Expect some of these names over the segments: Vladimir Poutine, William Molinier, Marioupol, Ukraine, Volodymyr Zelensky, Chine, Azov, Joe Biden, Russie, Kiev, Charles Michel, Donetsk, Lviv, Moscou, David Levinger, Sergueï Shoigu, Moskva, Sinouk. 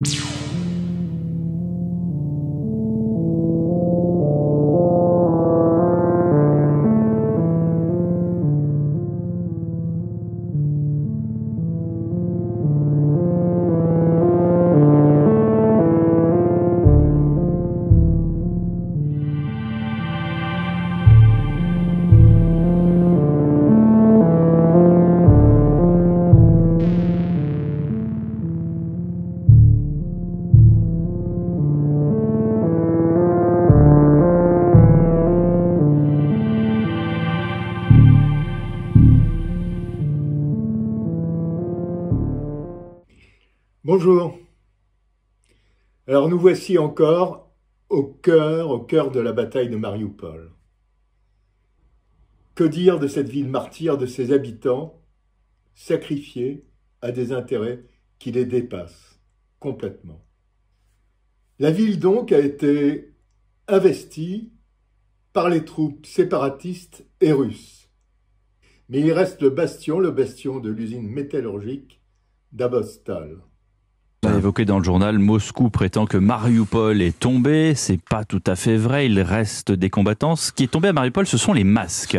Bonjour. Alors nous voici encore au cœur de la bataille de Marioupol. Que dire de cette ville martyre, de ses habitants sacrifiés à des intérêts qui les dépassent complètement. La ville donc a été investie par les troupes séparatistes et russes. Mais il reste le bastion de l'usine métallurgique d'Azovstal. On a évoqué dans le journal, Moscou prétend que Marioupol est tombé. C'est pas tout à fait vrai. Il reste des combattants. Ce qui est tombé à Marioupol, ce sont les masques.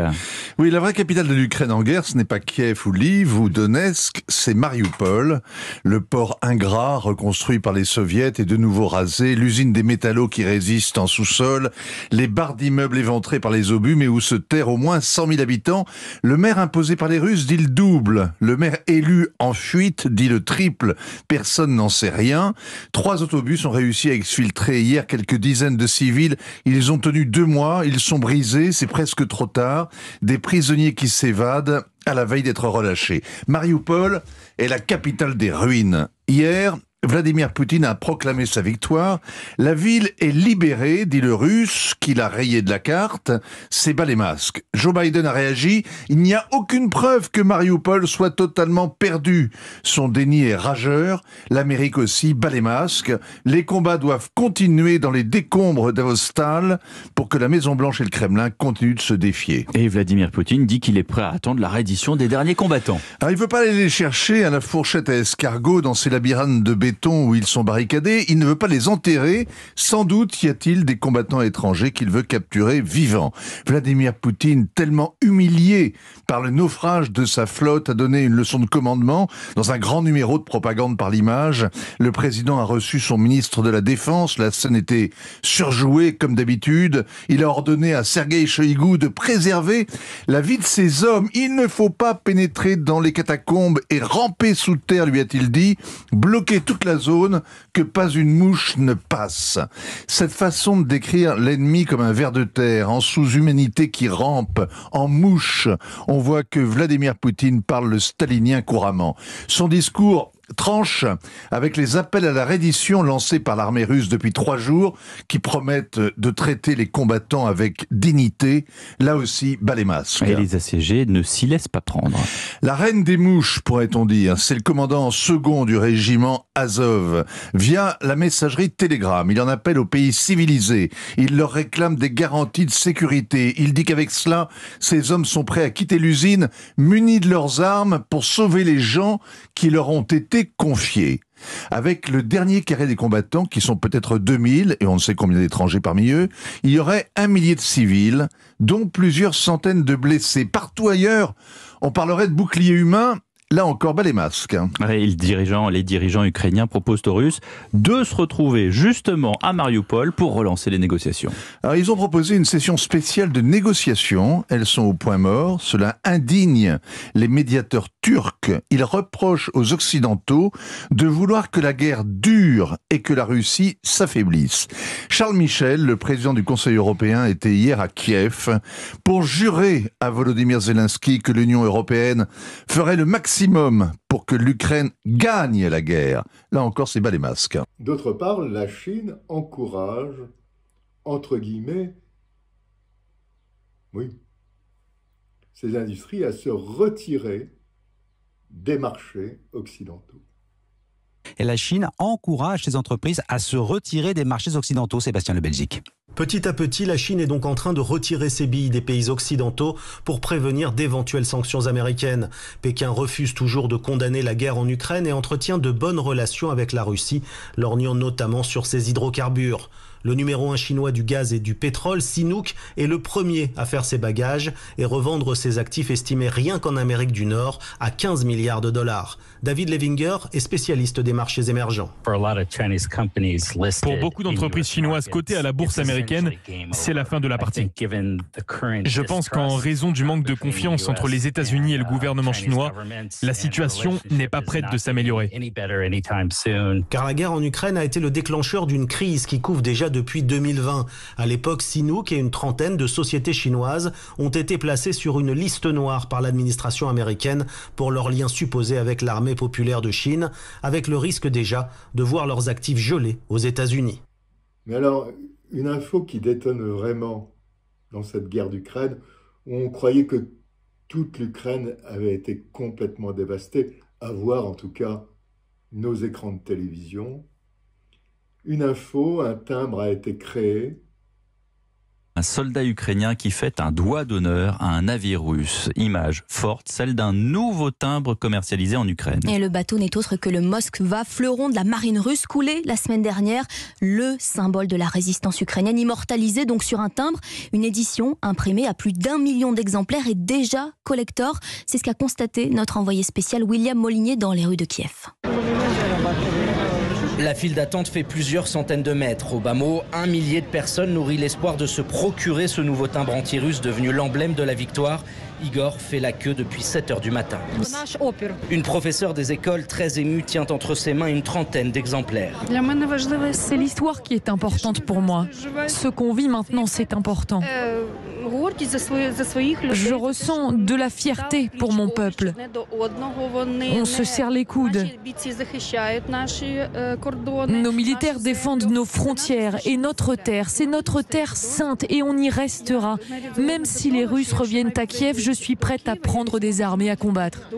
Oui, la vraie capitale de l'Ukraine en guerre, ce n'est pas Kiev ou Lviv ou Donetsk, c'est Marioupol. Le port ingrat reconstruit par les soviets et de nouveau rasé. L'usine des métallos qui résiste en sous-sol. Les barres d'immeubles éventrées par les obus, mais où se terrent au moins 100 000 habitants. Le maire imposé par les Russes dit le double. Le maire élu en fuite dit le triple. Personne n'en sait rien. 3 autobus ont réussi à exfiltrer hier quelques dizaines de civils. Ils ont tenu 2 mois, ils sont brisés, c'est presque trop tard. Des prisonniers qui s'évadent à la veille d'être relâchés. Marioupol est la capitale des ruines. Hier, Vladimir Poutine a proclamé sa victoire. La ville est libérée, dit le Russe, qu'il a rayé de la carte. C'est bas les masques. Joe Biden a réagi. Il n'y a aucune preuve que Marioupol soit totalement perdu. Son déni est rageur. L'Amérique aussi bas les masques. Les combats doivent continuer dans les décombres d'Azovstal pour que la Maison-Blanche et le Kremlin continuent de se défier. Et Vladimir Poutine dit qu'il est prêt à attendre la reddition des derniers combattants. Alors, il ne veut pas aller les chercher à la fourchette à escargot dans ces labyrinthes de où ils sont barricadés, il ne veut pas les enterrer. Sans doute y a-t-il des combattants étrangers qu'il veut capturer vivants. Vladimir Poutine, tellement humilié par le naufrage de sa flotte, a donné une leçon de commandement dans un grand numéro de propagande par l'image. Le président a reçu son ministre de la Défense. La scène était surjouée comme d'habitude. Il a ordonné à Sergueï Shoigu de préserver la vie de ses hommes. Il ne faut pas pénétrer dans les catacombes et ramper sous terre, lui a-t-il dit. Bloquer toute la zone, que pas une mouche ne passe. Cette façon de décrire l'ennemi comme un ver de terre, en sous-humanité qui rampe, en mouche, on voit que Vladimir Poutine parle le stalinien couramment. Son discours tranche avec les appels à la reddition lancés par l'armée russe depuis 3 jours, qui promettent de traiter les combattants avec dignité. Là aussi, bas les masques. Et les assiégés ne s'y laissent pas prendre. La reine des mouches, pourrait-on dire, c'est le commandant second du régiment Azov. Via la messagerie Telegram, il en appelle aux pays civilisés. Il leur réclame des garanties de sécurité. Il dit qu'avec cela, ces hommes sont prêts à quitter l'usine, munis de leurs armes, pour sauver les gens qui leur ont été confiés. Avec le dernier carré des combattants, qui sont peut-être 2000, et on ne sait combien d'étrangers parmi eux, il y aurait 1 millier de civils, dont plusieurs centaines de blessés. Partout ailleurs, on parlerait de boucliers humains. Là encore, bas les masques. Et les dirigeants ukrainiens proposent aux Russes de se retrouver justement à Marioupol pour relancer les négociations. Alors, ils ont proposé une session spéciale de négociations. Elles sont au point mort. Cela indigne les médiateurs turcs. Ils reprochent aux Occidentaux de vouloir que la guerre dure et que la Russie s'affaiblisse. Charles Michel, le président du Conseil européen, était hier à Kiev pour jurer à Volodymyr Zelensky que l'Union européenne ferait le maximum pour que l'Ukraine gagne la guerre. Là encore, c'est bas les masques. D'autre part, la Chine encourage, entre guillemets, ces industries à se retirer des marchés occidentaux. et la Chine encourage ses entreprises à se retirer des marchés occidentaux. Sébastien Le Belgique. Petit à petit, la Chine est donc en train de retirer ses billes des pays occidentaux pour prévenir d'éventuelles sanctions américaines. Pékin refuse toujours de condamner la guerre en Ukraine et entretient de bonnes relations avec la Russie, lorgnant notamment sur ses hydrocarbures. Le numéro 1 chinois du gaz et du pétrole, Sinouk, est le premier à faire ses bagages et revendre ses actifs estimés rien qu'en Amérique du Nord à 15 milliards de dollars. David Levinger est spécialiste des marchés émergents. Pour beaucoup d'entreprises chinoises cotées à la bourse américaine, c'est la fin de la partie. Je pense qu'en raison du manque de confiance entre les États-Unis et le gouvernement chinois, la situation n'est pas prête de s'améliorer. Car la guerre en Ukraine a été le déclencheur d'une crise qui couvre déjà depuis 2020. À l'époque, Sinouk et une trentaine de sociétés chinoises ont été placées sur une liste noire par l'administration américaine pour leurs liens supposés avec l'armée populaire de Chine, avec le risque déjà de voir leurs actifs gelés aux États-Unis. Mais alors, une info qui détonne vraiment dans cette guerre d'Ukraine, où on croyait que toute l'Ukraine avait été complètement dévastée, à voir en tout cas nos écrans de télévision. Une info, un timbre a été créé. Un soldat ukrainien qui fait un doigt d'honneur à un navire russe. Image forte, celle d'un nouveau timbre commercialisé en Ukraine. Et le bateau n'est autre que le Moskva, fleuron de la marine russe, coulé la semaine dernière. Le symbole de la résistance ukrainienne, immortalisé donc sur un timbre. Une édition imprimée à plus d'1 million d'exemplaires et déjà collector. C'est ce qu'a constaté notre envoyé spécial William Molinier dans les rues de Kiev. La file d'attente fait plusieurs centaines de mètres. Au bas mot, 1 millier de personnes nourrit l'espoir de se procurer ce nouveau timbre anti-russe devenu l'emblème de la victoire. Igor fait la queue depuis 7 h du matin. Une professeure des écoles très émue tient entre ses mains une trentaine d'exemplaires. C'est l'histoire qui est importante pour moi. Ce qu'on vit maintenant, c'est important. Je ressens de la fierté pour mon peuple. On se serre les coudes. Nos militaires défendent nos frontières et notre terre. C'est notre terre sainte et on y restera. Même si les Russes reviennent à Kiev, je suis prête à prendre des armes et à combattre.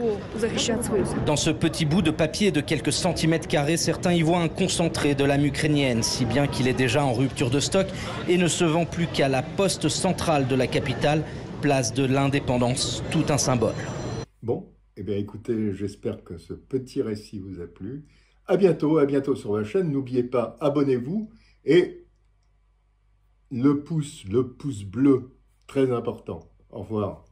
Dans ce petit bout de papier de quelques centimètres carrés, certains y voient un concentré de l'âme ukrainienne, si bien qu'il est déjà en rupture de stock et ne se vend plus qu'à la poste centrale de la capitale, place de l'Indépendance, tout un symbole. Bon, eh bien écoutez, j'espère que ce petit récit vous a plu. À bientôt sur la chaîne. N'oubliez pas, abonnez-vous et le pouce bleu, très important. Au revoir.